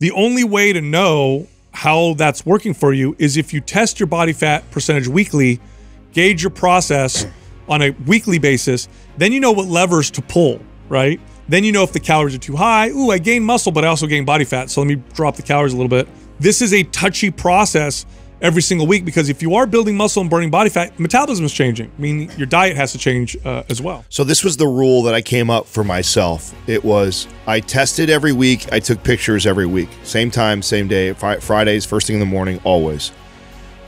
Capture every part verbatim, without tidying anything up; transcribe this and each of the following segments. The only way to know how that's working for you is if you test your body fat percentage weekly, gauge your process on a weekly basis, then you know what levers to pull, right? Then you know if the calories are too high. Ooh, I gained muscle, but I also gained body fat, so let me drop the calories a little bit. This is a touchy process every single week, because if you are building muscle and burning body fat, metabolism is changing. I mean, your diet has to change uh, as well. So this was the rule that I came up for myself. It was, I tested every week. I took pictures every week. Same time, same day, fr Fridays, first thing in the morning, always.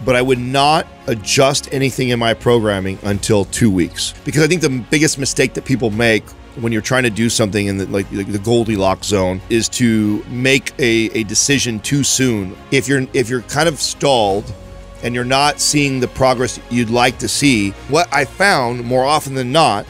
But I would not adjust anything in my programming until two weeks. Because I think the biggest mistake that people make when you're trying to do something in the, like, like the Goldilocks zone is to make a, a decision too soon. If you're if you're kind of stalled and you're not seeing the progress you'd like to see, what I found more often than not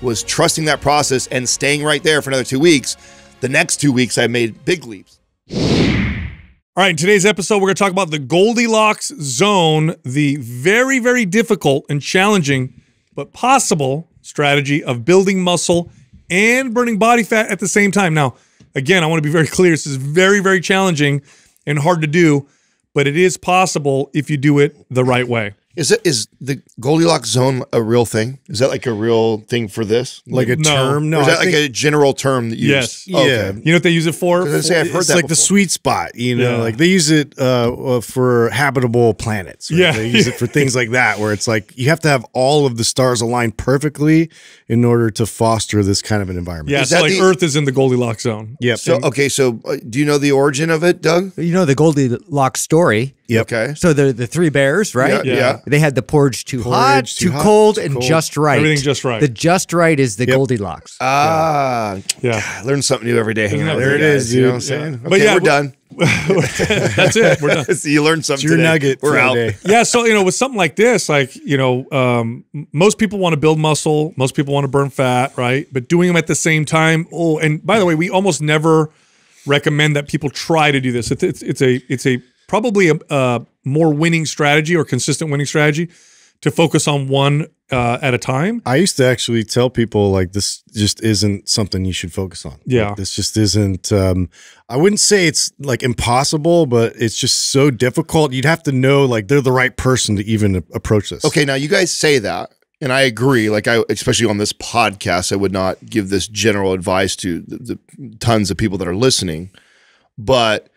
was trusting that process and staying right there for another two weeks. The next two weeks, I made big leaps. All right, in today's episode, we're gonna talk about the Goldilocks zone, the very, very difficult and challenging, but possible strategy of building muscle and burning body fat at the same time. Now, again, I want to be very clear. This is very, very challenging and hard to do, but it is possible if you do it the right way. Is it is the Goldilocks zone a real thing? Is that like a real thing for this? Like a no, term? No. Or is that I like think, a general term that you yes. use? Yes. Oh, yeah. Okay. You know what they use it for? Because I've heard it's that like before. The sweet spot, you know, yeah. like they use it uh, for habitable planets. Right? Yeah. They use it for things like that, where it's like you have to have all of the stars aligned perfectly in order to foster this kind of an environment. Yeah, is so that like the, Earth is in the Goldilocks zone. Yeah. So, okay, so uh, do you know the origin of it, Doug? You know the Goldilocks story. Yep. Okay. So the the three bears, right? Yeah. yeah. yeah. They had the porridge too porridge, hot, too, too hot, cold, too and cold. just right. Everything just right. The just right is the yep. Goldilocks. Ah, yeah. God, learn something new every day. Hanging out there it guys, is. You know what I'm saying? Yeah. Okay, but yeah, we're, we're done. That's it. We're done. So you learned something. It's your today. nugget. We're out. Yeah. So you know, with something like this, like you know, um, most people want to build muscle. Most people want to burn fat, right? But doing them at the same time. Oh, and by the way, we almost never recommend that people try to do this. It's it's, it's a it's a probably a uh, more winning strategy or consistent winning strategy to focus on one uh, at a time. I used to actually tell people like this just isn't something you should focus on. Yeah. Like, this just isn't, um, I wouldn't say it's like impossible, but it's just so difficult. You'd have to know like they're the right person to even approach this. Okay. Now you guys say that. And I agree, like I, especially on this podcast, I would not give this general advice to the, the tons of people that are listening, but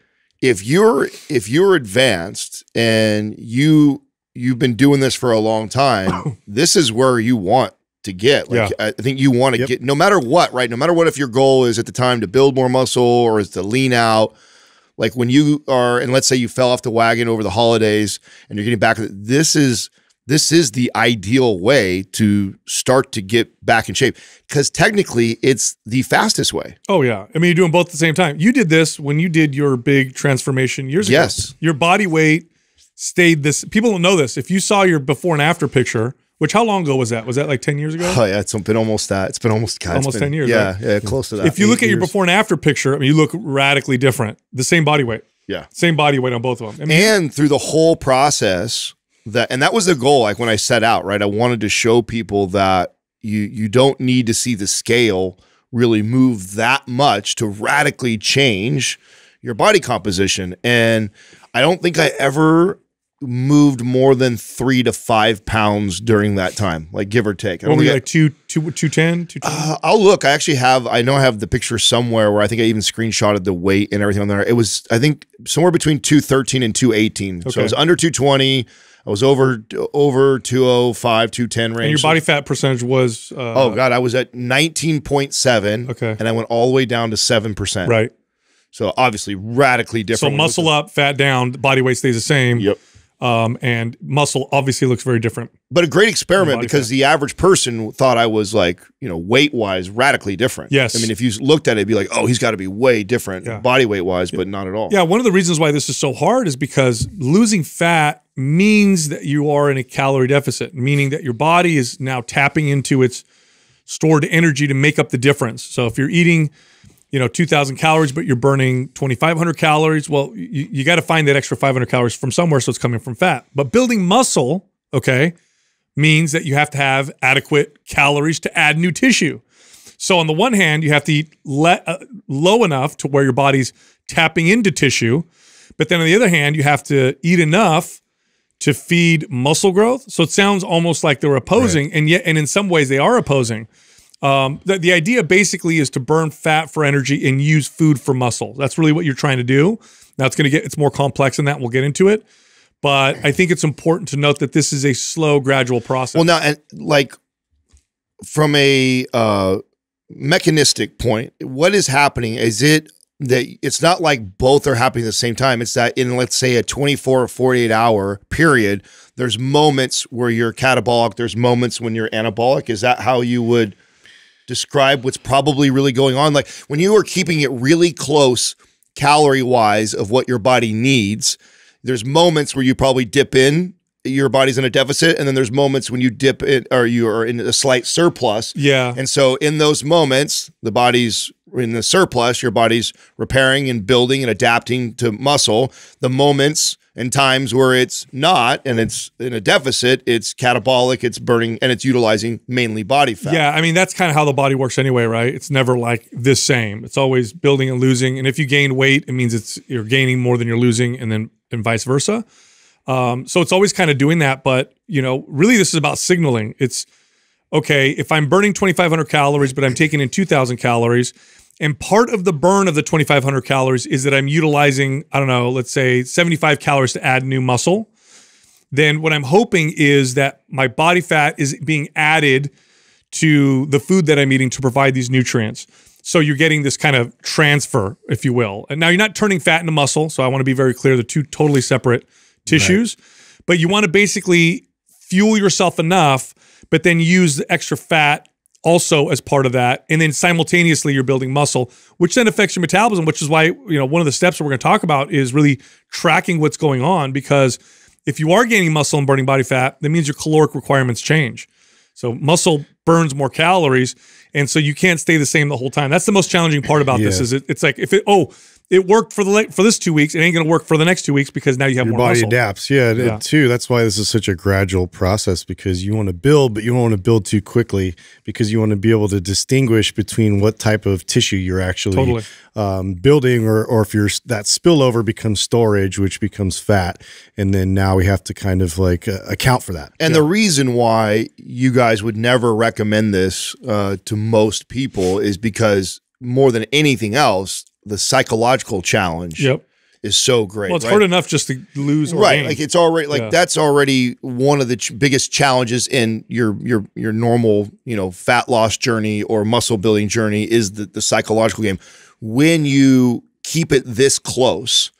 If you're if you're advanced and you you've been doing this for a long time, this is where you want to get. Like yeah. I think you want to yep. get no matter what, right? No matter what, if your goal is at the time to build more muscle or is to lean out, like when you are, and let's say you fell off the wagon over the holidays and you're getting back. This is this is the ideal way to start to get back in shape, because technically it's the fastest way. Oh yeah. I mean, you're doing both at the same time. You did this when you did your big transformation years ago. Yes. Your body weight stayed this. People don't know this. If you saw your before and after picture, which how long ago was that? Was that like ten years ago? Oh yeah. It's been almost that. It's been almost, God, almost been, ten years. Yeah, right? yeah. Close to that. If you look at your before and after picture, I mean, you look radically different, the same body weight. Yeah. Same body weight on both of them. I mean, and through the whole process, That, and that was the goal, like when I set out, right? I wanted to show people that you you don't need to see the scale really move that much to radically change your body composition. And I don't think I ever moved more than three to five pounds during that time, like give or take. I Only like I, two, two, two ten, two twenty? Uh, I'll look. I actually have, I know I have the picture somewhere where I think I even screenshotted the weight and everything on there. It was, I think, somewhere between two thirteen and two eighteen. Okay. So it was under two twenty. I was over over two oh five, two ten range. And your body fat percentage was? Uh, oh, God, I was at nineteen point seven. Okay. And I went all the way down to seven percent. Right. So obviously radically different. So muscle up, fat down, body weight stays the same. Yep. Um, and muscle obviously looks very different. But a great experiment, because the average person thought I was like, you know, weight-wise radically different. Yes. I mean, if you looked at it, it'd be like, oh, he's got to be way different yeah. body weight-wise, yeah. but not at all. Yeah, one of the reasons why this is so hard is because losing fat means that you are in a calorie deficit, meaning that your body is now tapping into its stored energy to make up the difference. So if you're eating, you know, two thousand calories, but you're burning twenty-five hundred calories, well, you, you got to find that extra five hundred calories from somewhere, so it's coming from fat. But building muscle, okay, means that you have to have adequate calories to add new tissue. So on the one hand, you have to eat le uh, low enough to where your body's tapping into tissue. But then on the other hand, you have to eat enough to feed muscle growth. So it sounds almost like they're opposing, right. and yet, and in some ways they are opposing. Um, the, the idea basically is to burn fat for energy and use food for muscle. That's really what you're trying to do. Now it's going to get, it's more complex than that. We'll get into it, but I think it's important to note that this is a slow, gradual process. Well, now, and like from a uh, mechanistic point, what is happening? Is it that it's not like both are happening at the same time? It's that in, let's say, a twenty-four or forty-eight hour period, there's moments where you're catabolic. There's moments when you're anabolic. Is that how you would describe what's probably really going on? Like when you are keeping it really close calorie wise of what your body needs, there's moments where you probably dip in, your body's in a deficit. And then there's moments when you dip in or you are in a slight surplus. Yeah. And so in those moments, the body's in the surplus, your body's repairing and building and adapting to muscle. The moments and times where it's not and it's in a deficit, it's catabolic, it's burning, and it's utilizing mainly body fat. Yeah, I mean, that's kind of how the body works anyway, right? It's never like the same. It's always building and losing. And if you gain weight, it means it's you're gaining more than you're losing, and then and vice versa. Um, so it's always kind of doing that. But, you know, really this is about signaling. It's, okay, if I'm burning twenty-five hundred calories, but I'm taking in two thousand calories, and part of the burn of the twenty-five hundred calories is that I'm utilizing, I don't know, let's say seventy-five calories to add new muscle, then what I'm hoping is that my body fat is being added to the food that I'm eating to provide these nutrients. So you're getting this kind of transfer, if you will. And now you're not turning fat into muscle, so I want to be very clear, they're two totally separate tissues. Right. But you want to basically fuel yourself enough, but then use the extra fat also as part of that, and then simultaneously you're building muscle, which then affects your metabolism, which is why, you know, one of the steps that we're going to talk about is really tracking what's going on, because if you are gaining muscle and burning body fat, that means your caloric requirements change. So muscle burns more calories, and so you can't stay the same the whole time. That's the most challenging part about yeah. this is it, it's like, if it, oh, it worked for the for this two weeks, it ain't going to work for the next two weeks because now you have your more body muscle. Adapts. Yeah, yeah. It, too. That's why this is such a gradual process, because you want to build, but you don't want to build too quickly, because you want to be able to distinguish between what type of tissue you're actually totally. um, building, or or if you're that spillover becomes storage, which becomes fat, and then now we have to kind of like uh, account for that. And yeah. the reason why you guys would never recommend this uh, to most people is because more than anything else, the psychological challenge yep. is so great. Well, it's right? hard enough just to lose or right. gain. Like it's already like yeah. that's already one of the ch biggest challenges in your your your normal, you know, fat loss journey or muscle building journey is the, the psychological game. When you keep it this close,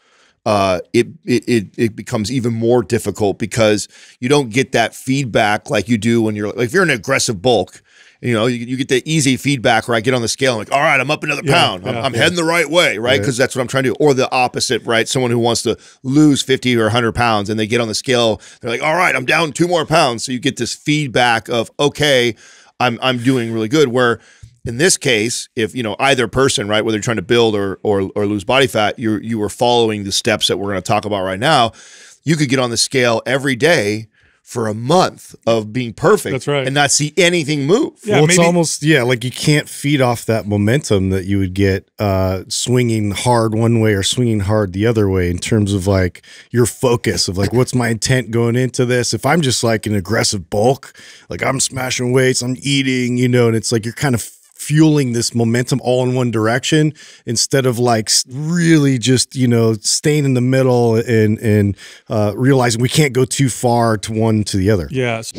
uh, it, it it it becomes even more difficult, because you don't get that feedback like you do when you're like, if you're an aggressive bulk. You know, you, you get the easy feedback where I get on the scale and like, all right, I'm up another yeah, pound. Yeah, I'm, I'm yeah. heading the right way, right? Because right. that's what I'm trying to do. Or the opposite, right? Someone who wants to lose fifty or a hundred pounds and they get on the scale. They're like, all right, I'm down two more pounds. So you get this feedback of, okay, I'm, I'm doing really good. Where in this case, if, you know, either person, right, whether you're trying to build or or, or lose body fat, you're, you were following the steps that we're going to talk about right now, you could get on the scale every day for a month of being perfect that's right. and not see anything move. Yeah, well, it's almost, yeah, like you can't feed off that momentum that you would get uh, swinging hard one way or swinging hard the other way, in terms of like your focus of like, what's my intent going into this? If I'm just like an aggressive bulk, like I'm smashing weights, I'm eating, you know, and it's like you're kind of fueling this momentum all in one direction, instead of like really just, you know, staying in the middle and and uh, realizing we can't go too far to one to the other. Yes.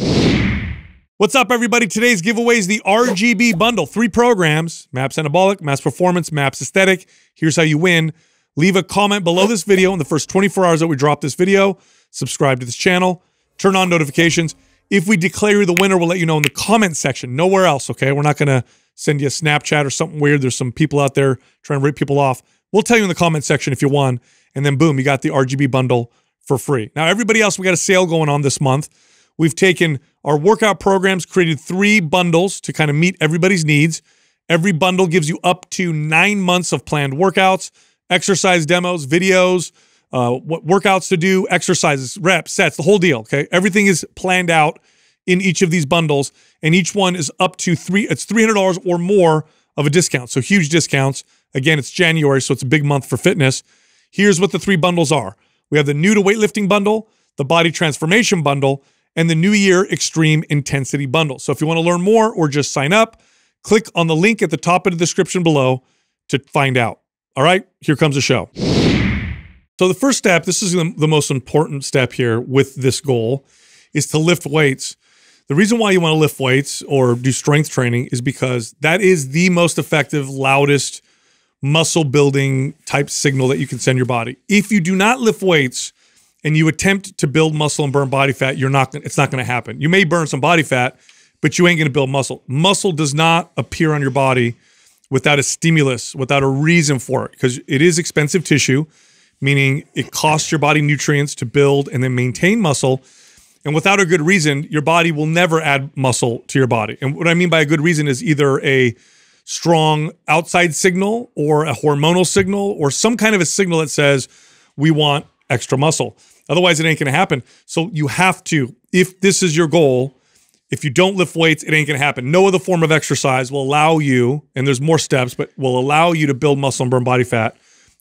What's up, everybody? Today's giveaway is the R G B bundle. Three programs: MAPS Anabolic, MAPS Performance, MAPS Aesthetic. Here's how you win. Leave a comment below this video in the first twenty-four hours that we drop this video. Subscribe to this channel. Turn on notifications. If we declare you the winner, we'll let you know in the comment section. Nowhere else, okay? We're not going to send you a Snapchat or something weird. There's some people out there trying to rip people off. We'll tell you in the comment section if you won, and then boom, you got the R G B bundle for free. Now, everybody else, we got a sale going on this month. We've taken our workout programs, created three bundles to kind of meet everybody's needs. Every bundle gives you up to nine months of planned workouts, exercise demos, videos, uh, what workouts to do, exercises, reps, sets, the whole deal, okay? Everything is planned out in each of these bundles, and each one is up to three. It's three hundred dollars or more of a discount, so huge discounts. Again, it's January, so it's a big month for fitness. Here's what the three bundles are. We have the new to weightlifting bundle, the body transformation bundle, and the New Year Extreme Intensity Bundle. So if you want to learn more or just sign up, click on the link at the top of the description below to find out. All right, here comes the show. So the first step, this is the most important step here with this goal, is to lift weights. The reason why you want to lift weights or do strength training is because that is the most effective, loudest muscle building type signal that you can send your body. If you do not lift weights, and you attempt to build muscle and burn body fat, you're not, it's not going to happen. You may burn some body fat, but you ain't going to build muscle. Muscle does not appear on your body without a stimulus, without a reason for it, because it is expensive tissue, meaning it costs your body nutrients to build and then maintain muscle. And without a good reason, your body will never add muscle to your body. And what I mean by a good reason is either a strong outside signal or a hormonal signal or some kind of a signal that says we want extra muscle. Otherwise, it ain't going to happen. So you have to, if this is your goal, if you don't lift weights, it ain't going to happen. No other form of exercise will allow you, and there's more steps, but will allow you to build muscle and burn body fat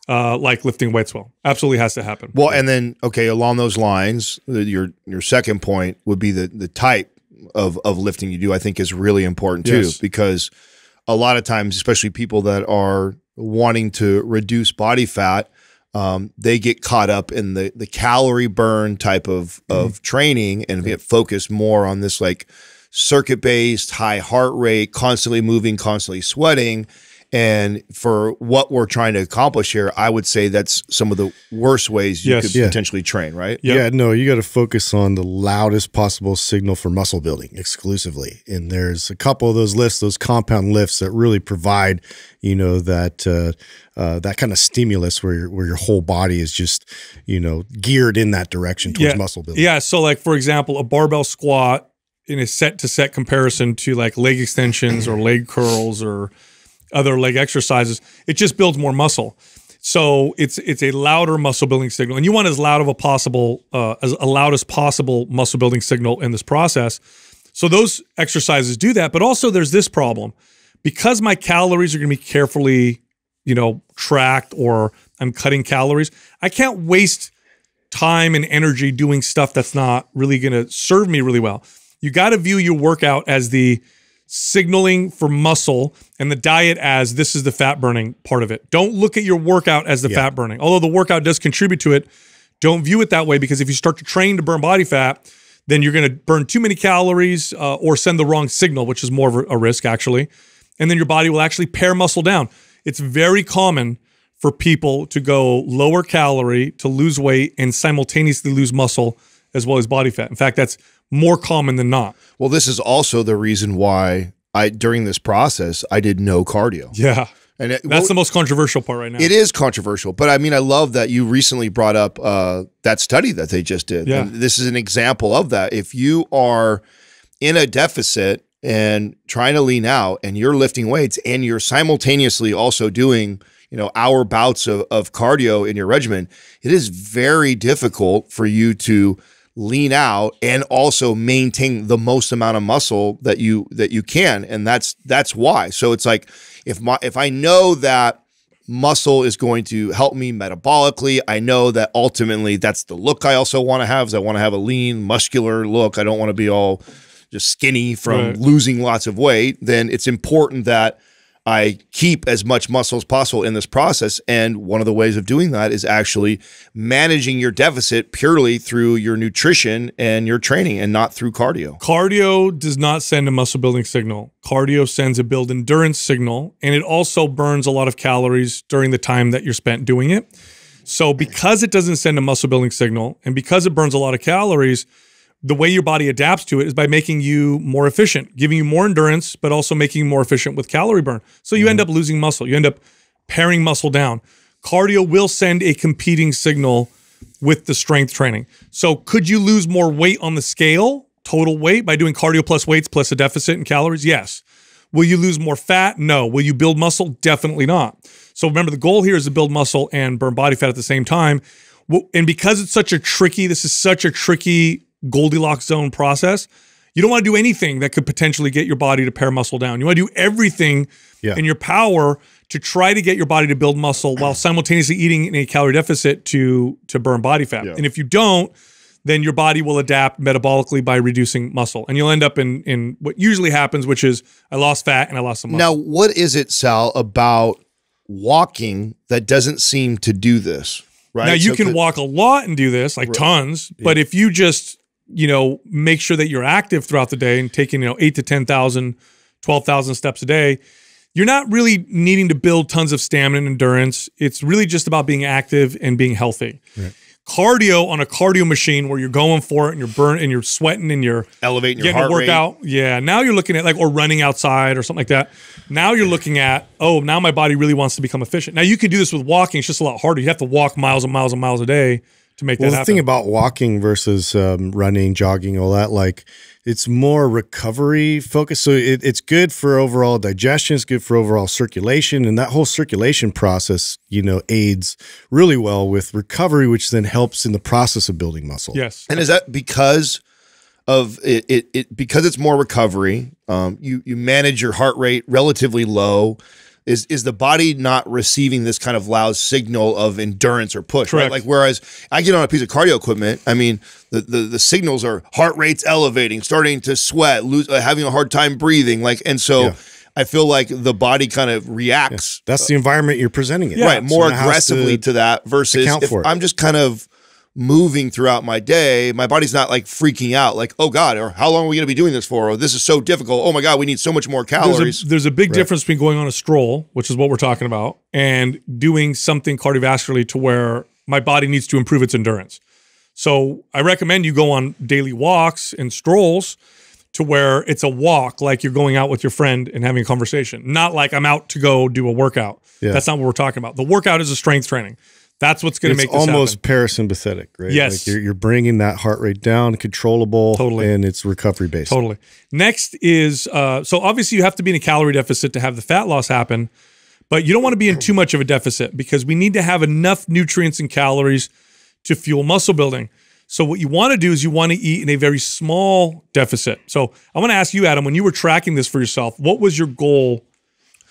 uh, like lifting weights will. Absolutely has to happen. Well, and then, okay, along those lines, your your second point would be the, the type of, of lifting you do, I think is really important too, yes. Because a lot of times, especially people that are wanting to reduce body fat, Um, they get caught up in the the calorie burn type of of mm-hmm. training and get focused more on this like circuit based, high heart rate, constantly moving, constantly sweating. And for what we're trying to accomplish here, I would say that's some of the worst ways you yes. could yeah. potentially train, right? Yep. Yeah, no, you got to focus on the loudest possible signal for muscle building exclusively. And there's a couple of those lifts, those compound lifts that really provide, you know, that uh, uh, that kind of stimulus where your, where your whole body is just, you know, geared in that direction towards yeah. muscle building. Yeah, so like, for example, a barbell squat in a set-to-set comparison to like leg extensions or leg curls or other leg exercises, it just builds more muscle. So it's it's a louder muscle building signal, and you want as loud of a possible, uh, as a loud as possible muscle building signal in this process. So those exercises do that, but also there's this problem. Because my calories are going to be carefully, you know, tracked, or I'm cutting calories, I can't waste time and energy doing stuff that's not really going to serve me really well. You got to view your workout as the signaling for muscle and the diet as this is the fat burning part of it. Don't look at your workout as the yeah. fat burning. Although the workout does contribute to it, don't view it that way, because if you start to train to burn body fat, then you're going to burn too many calories uh, or send the wrong signal, which is more of a risk actually. And then your body will actually pare muscle down. It's very common for people to go lower calorie to lose weight and simultaneously lose muscle as well as body fat. In fact, that's more common than not. Well, this is also the reason why I, during this process, I did no cardio. Yeah. And it, that's well, the most controversial part right now. It is controversial, but I mean, I love that you recently brought up uh, that study that they just did. Yeah. And this is an example of that. If you are in a deficit and trying to lean out and you're lifting weights and you're simultaneously also doing, you know, hour bouts of, of cardio in your regimen, it is very difficult for you to lean out and also maintain the most amount of muscle that you that you can. And that's that's why. So it's like, if my if I know that muscle is going to help me metabolically, I know that ultimately that's the look I also want to have, is I want to have a lean, muscular look. I don't want to be all just skinny from right. losing lots of weight. Then it's important that I keep as much muscle as possible in this process. And one of the ways of doing that is actually managing your deficit purely through your nutrition and your training and not through cardio. Cardio does not send a muscle building signal. Cardio sends a build endurance signal, and it also burns a lot of calories during the time that you're spent doing it. So because it doesn't send a muscle building signal and because it burns a lot of calories, the way your body adapts to it is by making you more efficient, giving you more endurance, but also making you more efficient with calorie burn. So you mm-hmm. end up losing muscle. You end up paring muscle down. Cardio will send a competing signal with the strength training. So could you lose more weight on the scale, total weight, by doing cardio plus weights plus a deficit in calories? Yes. Will you lose more fat? No. Will you build muscle? Definitely not. So remember, the goal here is to build muscle and burn body fat at the same time. And because it's such a tricky, this is such a tricky Goldilocks zone process, You don't want to do anything that could potentially get your body to pair muscle down. You want to do everything yeah. in your power to try to get your body to build muscle while simultaneously eating in a calorie deficit to, to burn body fat. Yeah. And if you don't, then your body will adapt metabolically by reducing muscle. And you'll end up in, in what usually happens, which is I lost fat and I lost some muscle. Now, what is it, Sal, about walking that doesn't seem to do this? Right? Now, you so can walk a lot and do this, like right. tons, yeah. but if you just, you know, make sure that you're active throughout the day and taking, you know, eight to ten thousand, twelve thousand steps a day, you're not really needing to build tons of stamina and endurance. It's really just about being active and being healthy. Right. Cardio on a cardio machine where you're going for it and you're burnt and you're sweating and you're elevating your heart rate. Yeah. Now you're looking at like, or running outside or something like that. Now you're looking at, oh, now my body really wants to become efficient. Now you can do this with walking. It's just a lot harder. You have to walk miles and miles and miles a day to make that happen. Well, the thing about walking versus um, running, jogging, all that, like it's more recovery focused. So it, it's good for overall digestion. It's good for overall circulation. And that whole circulation process, you know, aids really well with recovery, which then helps in the process of building muscle. Yes. And is that because of it, it, it because it's more recovery, um, you, you manage your heart rate relatively low. Is, is the body not receiving this kind of loud signal of endurance or push? Correct. Right? Like, whereas I get on a piece of cardio equipment, I mean, the, the, the signals are heart rates elevating, starting to sweat, lose, uh, having a hard time breathing. Like, and so yeah. I feel like the body kind of reacts. Yeah. That's the environment you're presenting it. Yeah. Right. More so aggressively to, to that versus if I'm just kind of moving throughout my day, my body's not like freaking out like, oh God, or how long are we going to be doing this for? Or this is so difficult. Oh my God, we need so much more calories. There's a, there's a big right. difference between going on a stroll, which is what we're talking about, and doing something cardiovascularly to where my body needs to improve its endurance. So I recommend you go on daily walks and strolls to where it's a walk, like you're going out with your friend and having a conversation, not like I'm out to go do a workout. Yeah. That's not what we're talking about. The workout is a strength training. That's what's going to make this happen. It's almost parasympathetic, right? Yes. Like you're, you're bringing that heart rate down, controllable, totally. And it's recovery-based. Totally. Next is, uh, so obviously you have to be in a calorie deficit to have the fat loss happen, but you don't want to be in too much of a deficit because we need to have enough nutrients and calories to fuel muscle building. So what you want to do is you want to eat in a very small deficit. So I want to ask you, Adam, when you were tracking this for yourself, what was your goal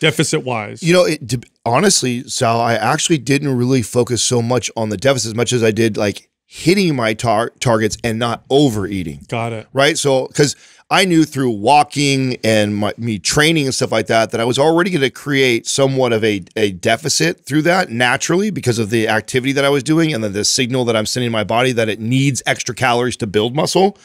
deficit-wise? You know, it, honestly, Sal, I actually didn't really focus so much on the deficit as much as I did like hitting my tar targets and not overeating. Got it. Right? So, because I knew through walking and my, me training and stuff like that, that I was already going to create somewhat of a, a deficit through that naturally because of the activity that I was doing and then the signal that I'm sending my body that it needs extra calories to build muscle.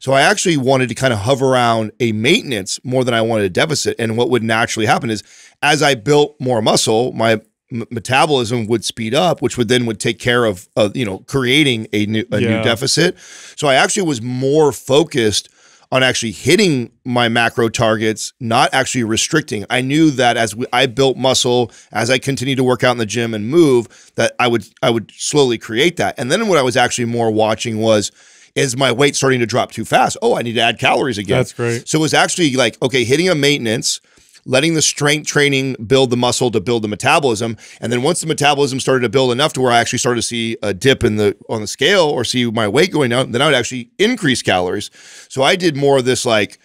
So I actually wanted to kind of hover around a maintenance more than I wanted a deficit. And what would naturally happen is as I built more muscle, my m metabolism would speed up, which would then would take care of, uh, you know, creating a new, a yeah. new deficit. So I actually was more focused on actually hitting my macro targets, not actually restricting. I knew that as we, I built muscle, as I continued to work out in the gym and move, that I would, I would slowly create that. And then what I was actually more watching was, is my weight starting to drop too fast? Oh, I need to add calories again. That's great. So it was actually like, okay, hitting a maintenance, letting the strength training build the muscle to build the metabolism. And then once the metabolism started to build enough to where I actually started to see a dip in the on the scale or see my weight going down, then I would actually increase calories. So I did more of this like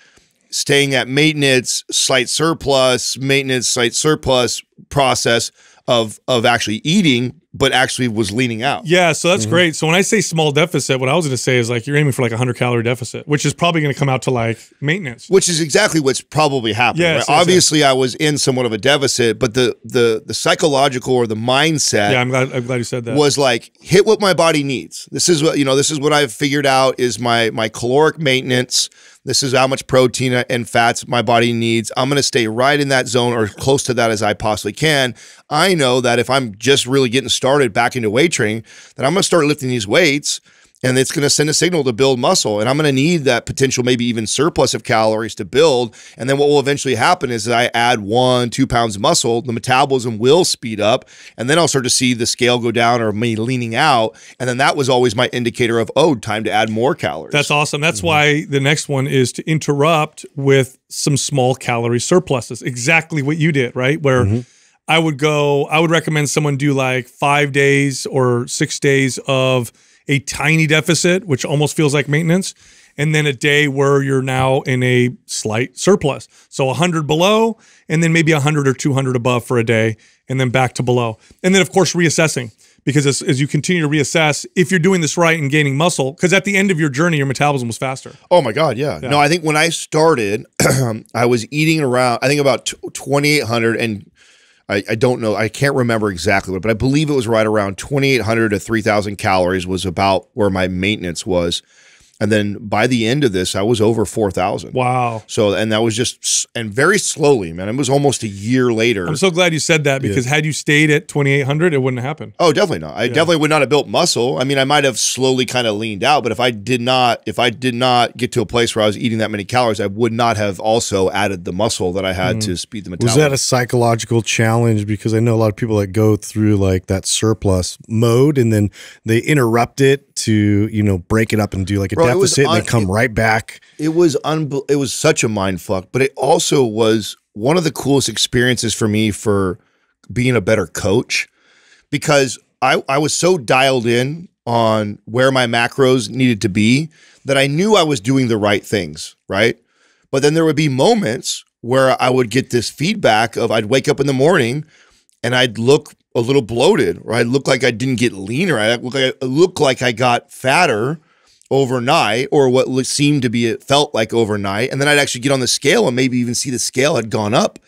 staying at maintenance, slight surplus, maintenance, slight surplus process of, of actually eating, but actually was leaning out. Yeah, so that's mm-hmm. great. So when I say small deficit, what I was going to say is like you're aiming for like a one hundred calorie deficit, which is probably going to come out to like maintenance. Which is exactly what's probably happening. Yes, right? Obviously, I was in somewhat of a deficit, but the the the psychological or the mindset yeah, I'm glad, I'm glad you said that. Was like hit what my body needs. This is what you know. This is what I've figured out is my my caloric maintenance. This is how much protein and fats my body needs. I'm going to stay right in that zone or close to that as I possibly can. I know that if I'm just really getting started back into weight training, that I'm going to start lifting these weights and it's going to send a signal to build muscle. And I'm going to need that potential, maybe even surplus of calories to build. And then what will eventually happen is that I add one, two pounds of muscle, the metabolism will speed up. And then I'll start to see the scale go down or me leaning out. And then that was always my indicator of, oh, time to add more calories. That's awesome. That's mm-hmm. why the next one is to interrupt with some small calorie surpluses. Exactly what you did, right? Where mm-hmm. I would go, I would recommend someone do like five days or six days of a tiny deficit, which almost feels like maintenance, and then a day where you're now in a slight surplus. So one hundred below, and then maybe one hundred or two hundred above for a day, and then back to below. And then, of course, reassessing, because as, as you continue to reassess, if you're doing this right and gaining muscle, because at the end of your journey, your metabolism was faster. Oh, my God, yeah. yeah. No, I think when I started, I was eating around, I think about twenty-eight hundred, and I, I don't know, I can't remember exactly what, but I believe it was right around twenty-eight hundred to three thousand calories was about where my maintenance was. And then by the end of this, I was over four thousand. Wow. So, and that was just, and very slowly, man. It was almost a year later. I'm so glad you said that, because yeah. had you stayed at twenty-eight hundred, it wouldn't have happened. Oh, definitely not. I yeah. definitely would not have built muscle. I mean, I might have slowly kind of leaned out, but if I did not, if I did not get to a place where I was eating that many calories, I would not have also added the muscle that I had mm. to speed the metabolism. Was that a psychological challenge? Because I know a lot of people that go through like that surplus mode and then they interrupt it to, you know, break it up and do like a Bro, deficit and then come it, right back. It was unbel it was such a mind fuck, but it also was one of the coolest experiences for me for being a better coach, because I, I was so dialed in on where my macros needed to be that I knew I was doing the right things, right? But then there would be moments where I would get this feedback of, I'd wake up in the morning and I'd look a little bloated, or I look like I didn't get leaner. I look like I, look like I got fatter overnight, or what seemed to be, it felt like overnight. And then I'd actually get on the scale and maybe even see the scale had gone up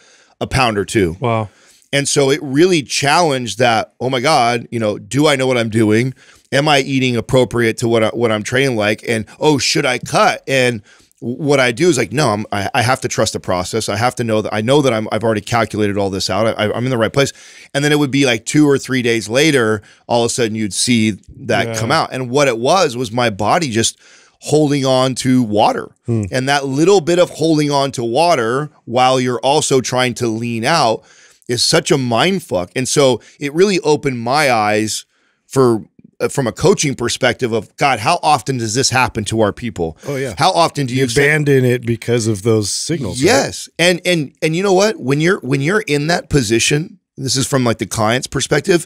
a pound or two. Wow. And so it really challenged that, oh my God, you know, do I know what I'm doing? Am I eating appropriate to what, I, what I'm training like? And, oh, should I cut? And what I do is like, no, I'm, I, I have to trust the process. I have to know that I know that I'm, I've already calculated all this out. I, I'm in the right place. And then it would be like two or three days later, all of a sudden you'd see that yeah. come out. And what it was, was my body just holding on to water. Hmm. And that little bit of holding on to water while you're also trying to lean out is such a mind fuck. And so it really opened my eyes for from a coaching perspective of, God, how often does this happen to our people? Oh yeah. How often do you, you abandon it because of those signals? Yes. Right? And, and, and you know what, when you're, when you're in that position, this is from like the client's perspective,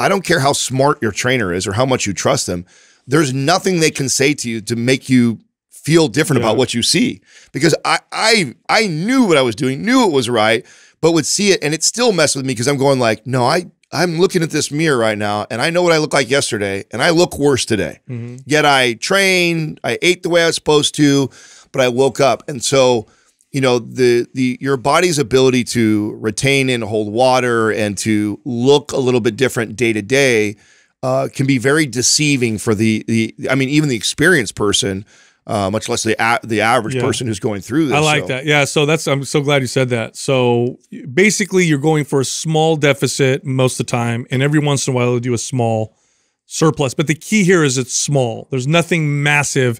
I don't care how smart your trainer is or how much you trust them. There's nothing they can say to you to make you feel different yeah. about what you see, because I, I, I knew what I was doing, knew it was right, but would see it. And it still messed with me, because I'm going like, no, I, I'm looking at this mirror right now and I know what I look like yesterday and I look worse today. Mm-hmm. Yet I trained, I ate the way I was supposed to, but I woke up. And so, you know, the the your body's ability to retain and hold water and to look a little bit different day to day uh, can be very deceiving for the, the I mean, even the experienced person, uh, much less the, a the average yeah. person who's going through this. I like so. that. Yeah, so that's, I'm so glad you said that. So basically you're going for a small deficit most of the time, and every once in a while you do a small surplus. But the key here is it's small. There's nothing massive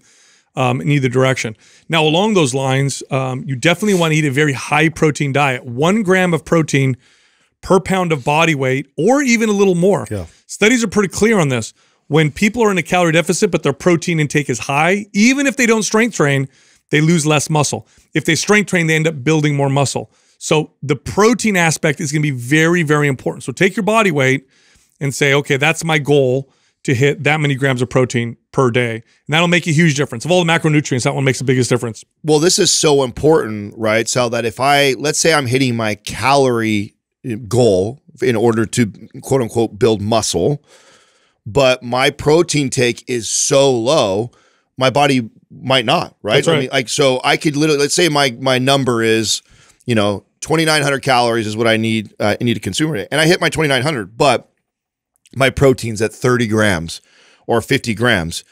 um, in either direction. Now, along those lines, um, you definitely want to eat a very high protein diet. One gram of protein per pound of body weight, or even a little more. Yeah. Studies are pretty clear on this. When people are in a calorie deficit, but their protein intake is high, even if they don't strength train, they lose less muscle. If they strength train, they end up building more muscle. So the protein aspect is going to be very, very important. So take your body weight and say, okay, that's my goal, to hit that many grams of protein per day. And that'll make a huge difference. Of all the macronutrients, that one makes the biggest difference. Well, this is so important, right? So that if I, let's say I'm hitting my calorie goal in order to, quote unquote, build muscle, but my protein take is so low, my body might not, right? That's right. I mean, like, so I could literally, let's say my my number is, you know, twenty-nine hundred calories is what I need, uh, I need to consume today. And I hit my twenty-nine hundred, but my protein's at thirty grams or fifty grams.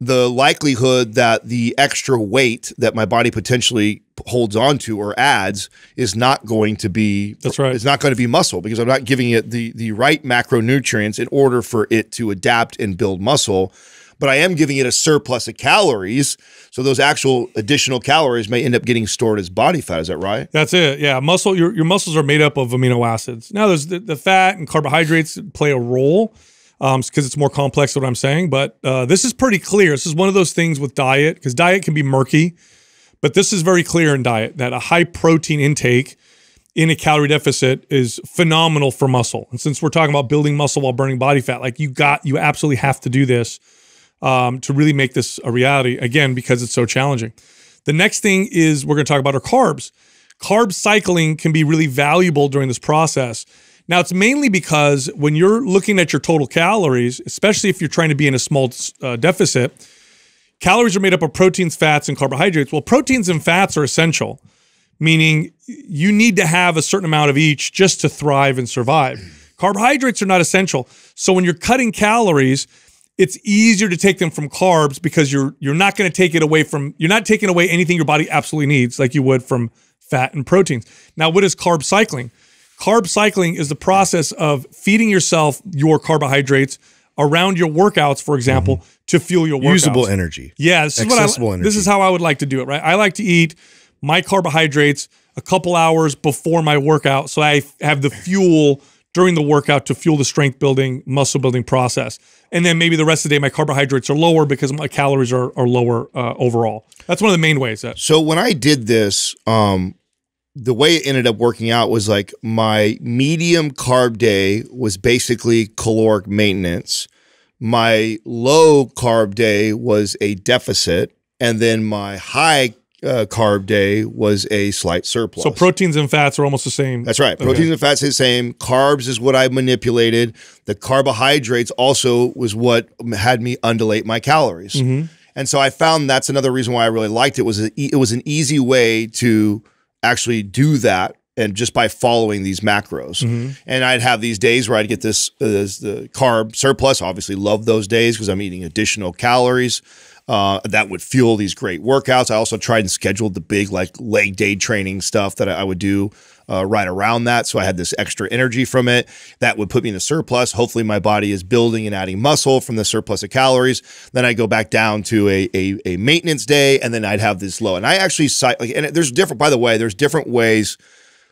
The likelihood that the extra weight that my body potentially holds onto or adds is not going to be, that's right, it's not going to be muscle, because I'm not giving it the the right macronutrients in order for it to adapt and build muscle. But I am giving it a surplus of calories, so those actual additional calories may end up getting stored as body fat. Is that right? That's it. Yeah, muscle. Your your muscles are made up of amino acids. Now, there's the, the fat and carbohydrates play a role, Um, because it's more complex than what I'm saying, but uh, this is pretty clear. This is one of those things with diet, because diet can be murky, but this is very clear in diet that a high protein intake in a calorie deficit is phenomenal for muscle. And since we're talking about building muscle while burning body fat, like you got, you absolutely have to do this um, to really make this a reality, again, because it's so challenging. The next thing is we're going to talk about our carbs. Carb cycling can be really valuable during this process. Now, it's mainly because when you're looking at your total calories, especially if you're trying to be in a small uh, deficit, calories are made up of proteins, fats, and carbohydrates. Well, proteins and fats are essential, meaning you need to have a certain amount of each just to thrive and survive. Carbohydrates are not essential. So when you're cutting calories, it's easier to take them from carbs because you're you're not going to take it away from, you're not taking away anything your body absolutely needs like you would from fat and proteins. Now, what is carb cycling? Carb cycling is the process of feeding yourself your carbohydrates around your workouts, for example, mm-hmm. to fuel your workouts. Usable energy. Yeah, this is accessible what I, energy. This is how I would like to do it, right? I like to eat my carbohydrates a couple hours before my workout so I have the fuel during the workout to fuel the strength building, muscle building process. And then maybe the rest of the day, my carbohydrates are lower because my calories are, are lower uh, overall. That's one of the main ways. That so when I did this, um, the way it ended up working out was like my medium carb day was basically caloric maintenance. My low carb day was a deficit. And then my high Uh, carb day was a slight surplus. So proteins and fats are almost the same. That's right. Proteins okay. and fats are the same. Carbs is what I manipulated. The carbohydrates also was what had me undulate my calories. Mm-hmm. And so I found that's another reason why I really liked it was a, it was an easy way to actually do that. And just by following these macros. Mm-hmm. And I'd have these days where I'd get this, uh, this the carb surplus, obviously love those days because I'm eating additional calories. Uh, that would fuel these great workouts. I also tried and scheduled the big like leg day training stuff that I would do uh, right around that. So I had this extra energy from it. That would put me in a surplus. Hopefully my body is building and adding muscle from the surplus of calories. Then I go back down to a, a, a maintenance day and then I'd have this low. And I actually, like, and there's different, by the way, there's different ways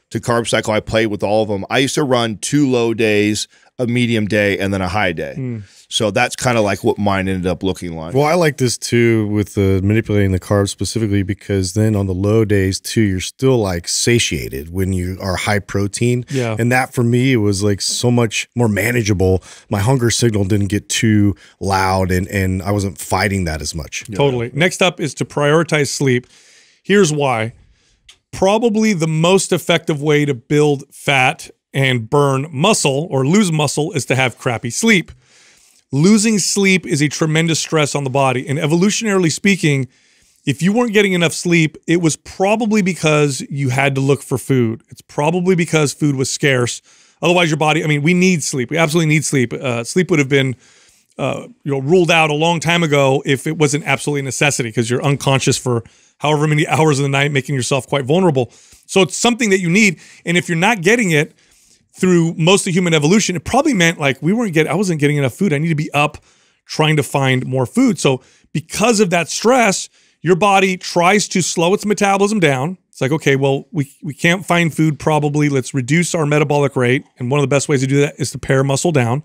to carb cycle. I played with all of them. I used to run two low days, a medium day, and then a high day. Mm. So that's kind of like what mine ended up looking like. Well, I like this too with the manipulating the carbs specifically because then on the low days too, you're still like satiated when you are high protein. Yeah. And that for me was like so much more manageable. My hunger signal didn't get too loud and, and I wasn't fighting that as much. Yeah. Totally. Next up is to prioritize sleep. Here's why. Probably the most effective way to build fat and burn muscle or lose muscle is to have crappy sleep. Losing sleep is a tremendous stress on the body. And evolutionarily speaking, if you weren't getting enough sleep, it was probably because you had to look for food. It's probably because food was scarce. Otherwise, your body, I mean, we need sleep. We absolutely need sleep. Uh, sleep would have been uh, you know, ruled out a long time ago if it wasn't absolutely a necessity because you're unconscious for however many hours of the night, making yourself quite vulnerable. So it's something that you need. And if you're not getting it through most of human evolution, it probably meant like we weren't getting, I wasn't getting enough food. I need to be up trying to find more food. So because of that stress, your body tries to slow its metabolism down. It's like, okay, well, we, we can't find food probably. Let's reduce our metabolic rate. And one of the best ways to do that is to pare muscle down.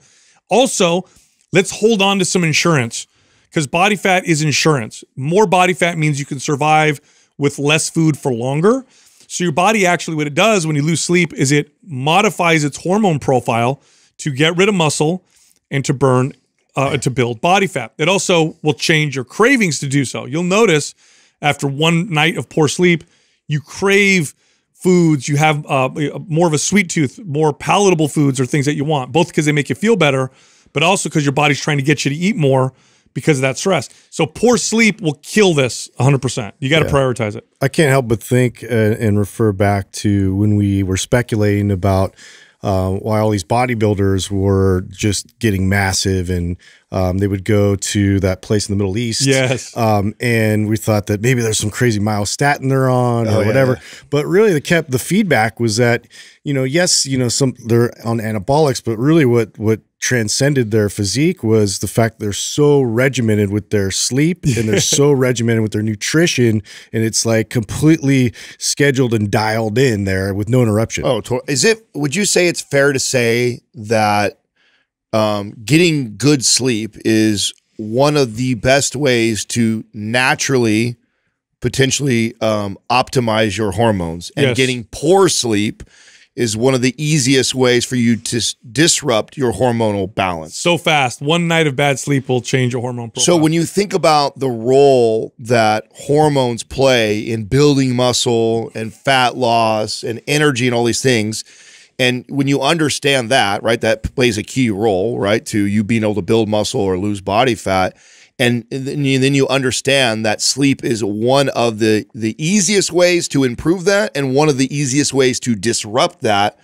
Also, let's hold on to some insurance. Because body fat is insurance. More body fat means you can survive with less food for longer. So your body actually, what it does when you lose sleep is it modifies its hormone profile to get rid of muscle and to burn, uh, to build body fat. It also will change your cravings to do so. You'll notice after one night of poor sleep, you crave foods, you have uh, more of a sweet tooth, more palatable foods or things that you want, both because they make you feel better, but also because your body's trying to get you to eat more because of that stress. So poor sleep will kill this one hundred percent. You got to yeah. prioritize it. I can't help but think uh, and refer back to when we were speculating about uh, why all these bodybuilders were just getting massive and um, they would go to that place in the Middle East. Yes. Um, and we thought that maybe there's some crazy myostatin they're on oh, or whatever. Yeah. But really the kept the feedback was that, you know, yes, you know, some they're on anabolics, but really what what transcended their physique was the fact they're so regimented with their sleep and they're so regimented with their nutrition, and it's like completely scheduled and dialed in there with no interruption. Oh, is it? Would you say it's fair to say that um, getting good sleep is one of the best ways to naturally, potentially um, optimize your hormones, and yes. getting poor sleep is one of the easiest ways for you to disrupt your hormonal balance. So fast. One night of bad sleep will change your hormone profile. So when you think about the role that hormones play in building muscle and fat loss and energy and all these things, and when you understand that, right, that plays a key role, right, to you being able to build muscle or lose body fat. And then you, then you understand that sleep is one of the, the easiest ways to improve that and one of the easiest ways to disrupt that.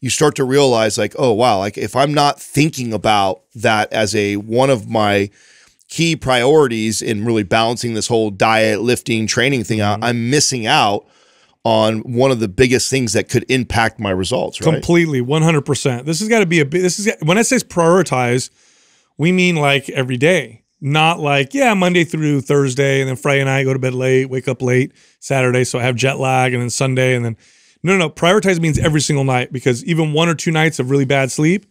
You start to realize like, oh, wow, like if I'm not thinking about that as a one of my key priorities in really balancing this whole diet, lifting, training thing out, mm-hmm. I'm missing out on one of the biggest things that could impact my results, right? Completely, one hundred percent. This has got to be a bit, this is, when it says prioritize, we mean like every day. Not like, yeah, Monday through Thursday, and then Friday night, go to bed late, wake up late, Saturday, so I have jet lag, and then Sunday, and then, no, no, no, prioritize means every single night, because even one or two nights of really bad sleep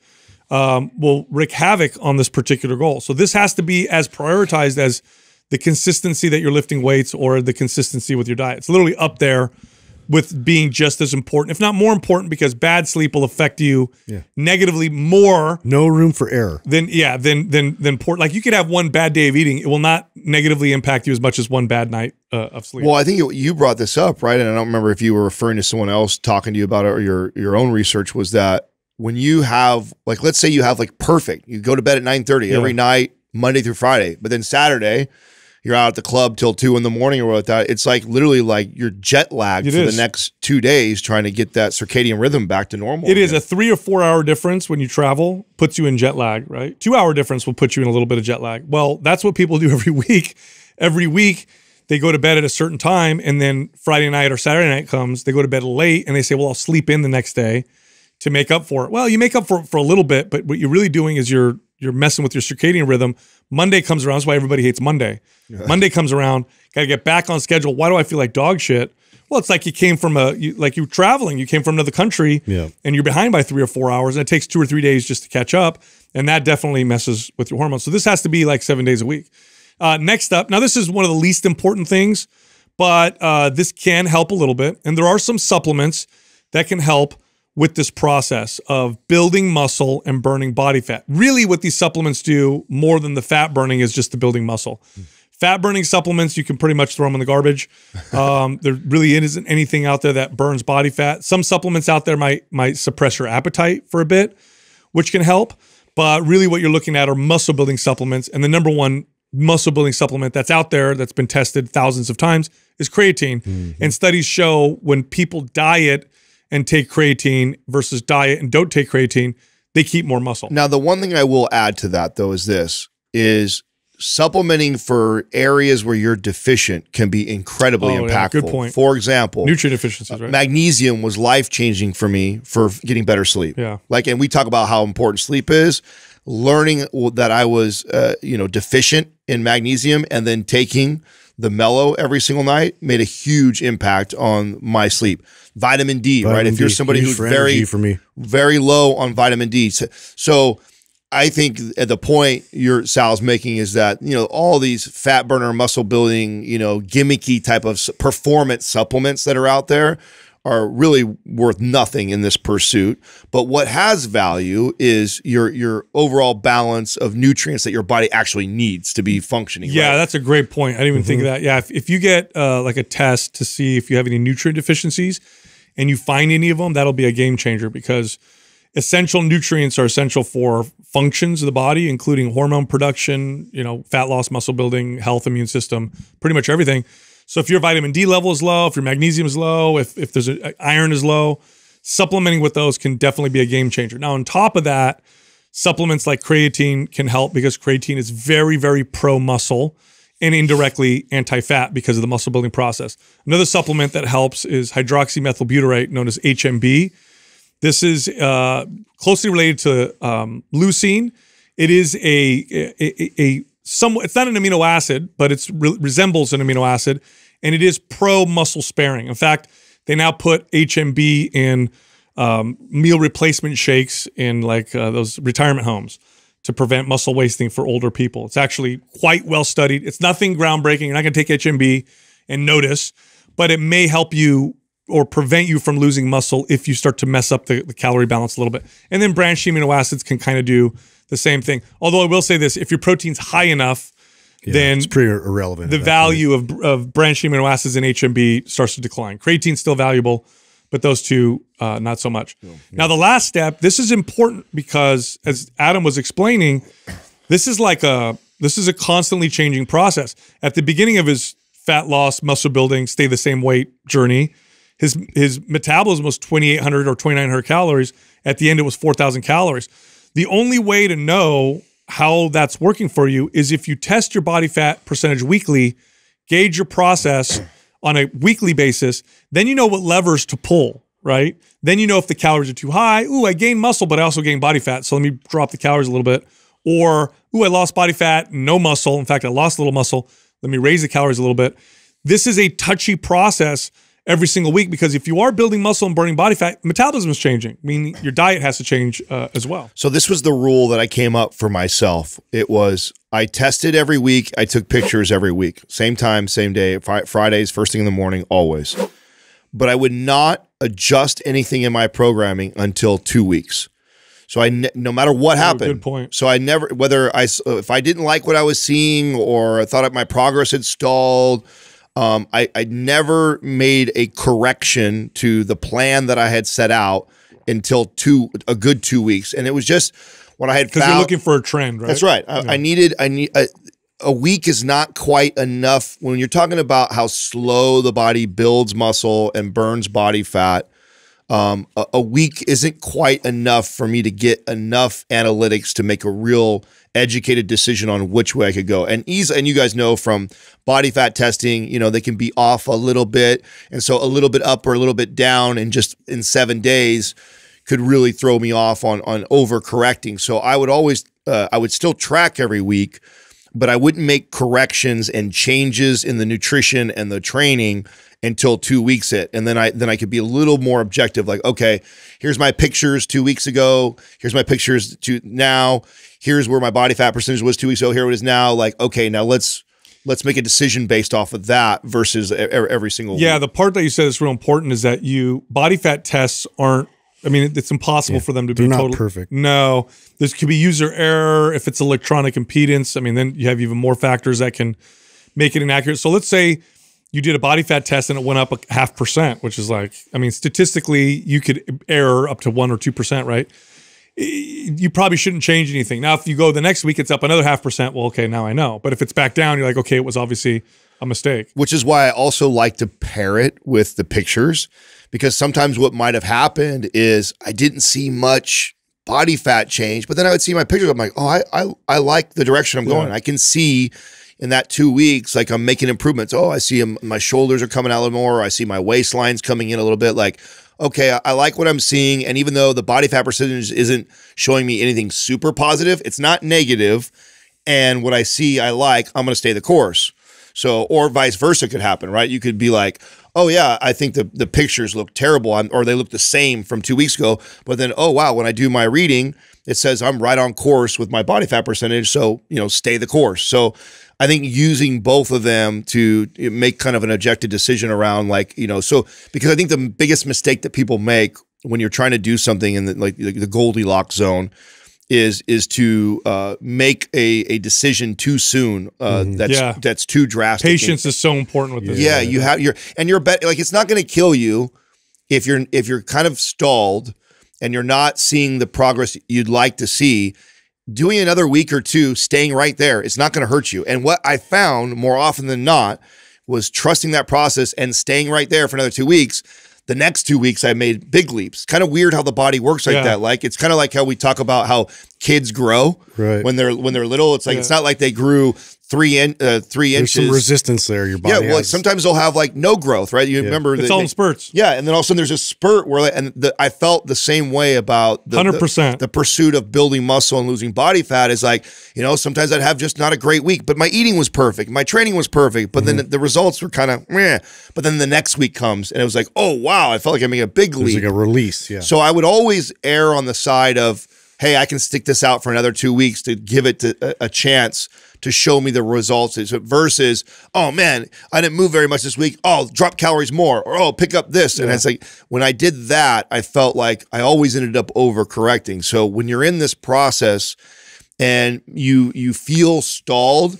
um, will wreak havoc on this particular goal. So this has to be as prioritized as the consistency that you're lifting weights or the consistency with your diet. It's literally up there with being just as important, if not more important, because bad sleep will affect you yeah. negatively more. No room for error. Then yeah, then then then poor. Like you could have one bad day of eating, it will not negatively impact you as much as one bad night uh, of sleep. Well, I think you brought this up, right? And I don't remember if you were referring to someone else talking to you about it or your your own research was that when you have like, let's say you have like perfect, you go to bed at nine thirty yeah. every night, Monday through Friday, but then Saturday, you're out at the club till two in the morning or what that. It's like literally like you're jet lagged it for is. the next two days trying to get that circadian rhythm back to normal. It again. is a three or four hour difference when you travel puts you in jet lag, right? Two hour difference will put you in a little bit of jet lag. Well, that's what people do every week. Every week they go to bed at a certain time, and then Friday night or Saturday night comes, they go to bed late and they say, well, I'll sleep in the next day to make up for it. Well, you make up for it for a little bit, but what you're really doing is you're You're messing with your circadian rhythm. Monday comes around. That's why everybody hates Monday. Yeah. Monday comes around. Got to get back on schedule. Why do I feel like dog shit? Well, it's like you came from a, you, like you were traveling. You came from another country yeah. and you're behind by three or four hours. And it takes two or three days just to catch up. And that definitely messes with your hormones. So this has to be like seven days a week. Uh, next up, now this is one of the least important things, but uh, this can help a little bit. And there are some supplements that can help with this process of building muscle and burning body fat. Really what these supplements do more than the fat burning is just the building muscle. Mm. Fat burning supplements, you can pretty much throw them in the garbage. Um, there really isn't anything out there that burns body fat. Some supplements out there might, might suppress your appetite for a bit, which can help. But really what you're looking at are muscle building supplements. And the number one muscle building supplement that's out there that's been tested thousands of times is creatine. Mm-hmm. And studies show when people diet and take creatine versus diet and don't take creatine, they keep more muscle. Now, the one thing I will add to that, though, is this, is supplementing for areas where you're deficient can be incredibly oh, impactful. Yeah, good point. For example, nutrient deficiencies, right? Magnesium was life-changing for me for getting better sleep. Yeah. Like, and we talk about how important sleep is. Learning that I was, uh, you know, deficient in magnesium and then taking the mellow every single night made a huge impact on my sleep. Vitamin D, vitamin right? If D, you're somebody who's very, for me. very low on vitamin D. So, so I think at the point your Sal's making is that, you know, all these fat burner, muscle building, you know, gimmicky type of performance supplements that are out there are really worth nothing in this pursuit. But what has value is your your overall balance of nutrients that your body actually needs to be functioning. Yeah, right? That's a great point. I didn't even mm-hmm. think of that. Yeah, if, if you get uh, like a test to see if you have any nutrient deficiencies and you find any of them, that'll be a game changer, because essential nutrients are essential for functions of the body, including hormone production, you know, fat loss, muscle building, health, immune system, pretty much everything. So if your vitamin D level is low, if your magnesium is low, if, if there's a, iron is low, supplementing with those can definitely be a game changer. Now, on top of that, supplements like creatine can help, because creatine is very, very pro-muscle and indirectly anti-fat because of the muscle building process. Another supplement that helps is hydroxymethylbutyrate, known as H M B. This is uh, closely related to um, leucine. It is a, a, a, a Some, it's not an amino acid, but it re resembles an amino acid, and it is pro-muscle sparing. In fact, they now put H M B in um, meal replacement shakes in like uh, those retirement homes to prevent muscle wasting for older people. It's actually quite well studied. It's nothing groundbreaking. You're not going to take H M B and notice, but it may help you or prevent you from losing muscle if you start to mess up the, the calorie balance a little bit. And then branched amino acids can kind of do the same thing. Although I will say this, if your protein's high enough, yeah, then it's pretty irrelevant. The value of, of branched amino acids and H M B starts to decline. Creatine's still valuable, but those two, uh, not so much. Yeah. Now, the last step, this is important because as Adam was explaining, this is like a, this is a constantly changing process. At the beginning of his fat loss, muscle building, stay the same weight journey, His, his metabolism was twenty-eight hundred or twenty-nine hundred calories. At the end, it was four thousand calories. The only way to know how that's working for you is if you test your body fat percentage weekly, gauge your process on a weekly basis, then you know what levers to pull, right? Then you know if the calories are too high. Ooh, I gained muscle, but I also gained body fat, so let me drop the calories a little bit. Or, ooh, I lost body fat, no muscle. In fact, I lost a little muscle. Let me raise the calories a little bit. This is a touchy process every single week, because if you are building muscle and burning body fat, metabolism is changing, meaning your diet has to change uh, as well. So this was the rule that I came up for myself. It was, I tested every week. I took pictures every week. Same time, same day, fr Fridays, first thing in the morning, always. But I would not adjust anything in my programming until two weeks. So I, ne no matter what happened, oh, good point. So I never, whether I, if I didn't like what I was seeing or I thought my progress had stalled, Um, I, I never made a correction to the plan that I had set out until two a good two weeks, and it was just what I had found. Because you're looking for a trend, right? That's right. I, yeah. I needed I need a, a week is not quite enough when you're talking about how slow the body builds muscle and burns body fat. Um, a, a week isn't quite enough for me to get enough analytics to make a real educated decision on which way I could go. And ease, and you guys know from body fat testing, you know, they can be off a little bit. And so a little bit up or a little bit down and just in seven days could really throw me off on, on overcorrecting. So I would always, uh, I would still track every week, but I wouldn't make corrections and changes in the nutrition and the training until two weeks it. And then I then I could be a little more objective, like, okay, here's my pictures two weeks ago. Here's my pictures to now. Here's where my body fat percentage was two weeks ago. Here it is now. Like, okay, now let's let's make a decision based off of that versus every single yeah, week. The part that you said is real important is that you body fat tests aren't, I mean, it's impossible yeah, for them to be totally perfect. No, this could be user error. If it's electronic impedance, I mean, then you have even more factors that can make it inaccurate. So let's say you did a body fat test and it went up a half percent, which is like, I mean, statistically, you could err up to one or two percent, right? You probably shouldn't change anything. Now, if you go the next week, it's up another half percent. Well, okay, now I know. But if it's back down, you're like, okay, it was obviously a mistake. Which is why I also like to pair it with the pictures, because sometimes what might have happened is I didn't see much body fat change, but then I would see my pictures. I'm like, oh, I I, I like the direction I'm going. Yeah. I can see in that two weeks, like I'm making improvements. Oh, I see them, my shoulders are coming out a little more. Or I see my waistline's coming in a little bit. Like, okay, I, I like what I'm seeing. And even though the body fat percentage isn't showing me anything super positive, it's not negative. And what I see, I like, I'm going to stay the course. So, or vice versa could happen, right? You could be like, oh yeah, I think the, the pictures look terrible I'm, or they look the same from two weeks ago. But then, oh wow, when I do my reading, it says I'm right on course with my body fat percentage. So, you know, stay the course. So I think using both of them to make kind of an objective decision around, like, you know, so because I think the biggest mistake that people make when you're trying to do something in the, like the Goldilocks zone is is to uh, make a, a decision too soon. Uh, mm-hmm. That's yeah. that's too drastic. Patience and, is so important with this. Yeah, yeah. you have your and you're bet like it's not going to kill you if you're if you're kind of stalled and you're not seeing the progress you'd like to see. Doing another week or two, staying right there, it's not going to hurt you. And what I found more often than not was trusting that process and staying right there for another two weeks. The next two weeks, I made big leaps. Kind of weird how the body works like yeah. that. Like it's kind of like how we talk about how kids grow right. when they're when they're little. It's like yeah. it's not like they grew three in, uh, three There's inches. There's some resistance there. Your body. Yeah, well, like sometimes they'll have like no growth, right? You yeah. remember it's the, all in spurts. Yeah, and then all of a sudden there's a spurt where, like, and the, I felt the same way about the, the the pursuit of building muscle and losing body fat. Is like, you know, sometimes I'd have just not a great week, but my eating was perfect, my training was perfect, but mm-hmm. then the, the results were kind of meh. But then the next week comes, and it was like, oh wow, I felt like I made a big leap. It was like a release. Yeah. So I would always err on the side of hey, I can stick this out for another two weeks to give it to, a, a chance to show me the results. Versus, oh man, I didn't move very much this week. Oh, drop calories more, or oh, pick up this. And yeah. It's like, when I did that, I felt like I always ended up overcorrecting. So when you're in this process and you, you feel stalled,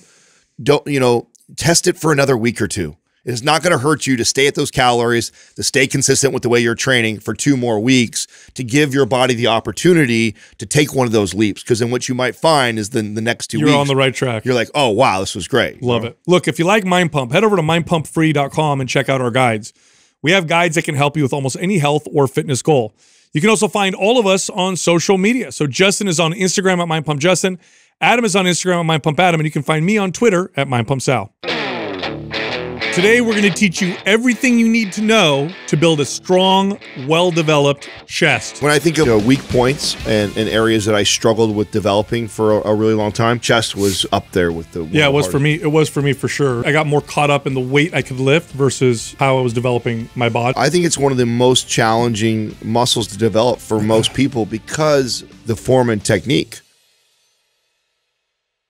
don't, you know, test it for another week or two. It's not going to hurt you to stay at those calories, to stay consistent with the way you're training for two more weeks, to give your body the opportunity to take one of those leaps. Because then what you might find is then the next two you're weeks- You're on the right track. You're like, oh, wow, this was great. Love you know? it. Look, if you like Mind Pump, head over to mind pump free dot com and check out our guides. We have guides that can help you with almost any health or fitness goal. You can also find all of us on social media. So Justin is on Instagram at Mind Pump Justin. Adam is on Instagram at Mind Pump Adam. And you can find me on Twitter at Mind Pump Sal. Today, we're going to teach you everything you need to know to build a strong, well-developed chest. When I think of you know, weak points and, and areas that I struggled with developing for a, a really long time, chest was up there with the- Yeah, it was hardest. for me. It was for me for sure. I got more caught up in the weight I could lift versus how I was developing my body. I think it's one of the most challenging muscles to develop for most people because the form and technique.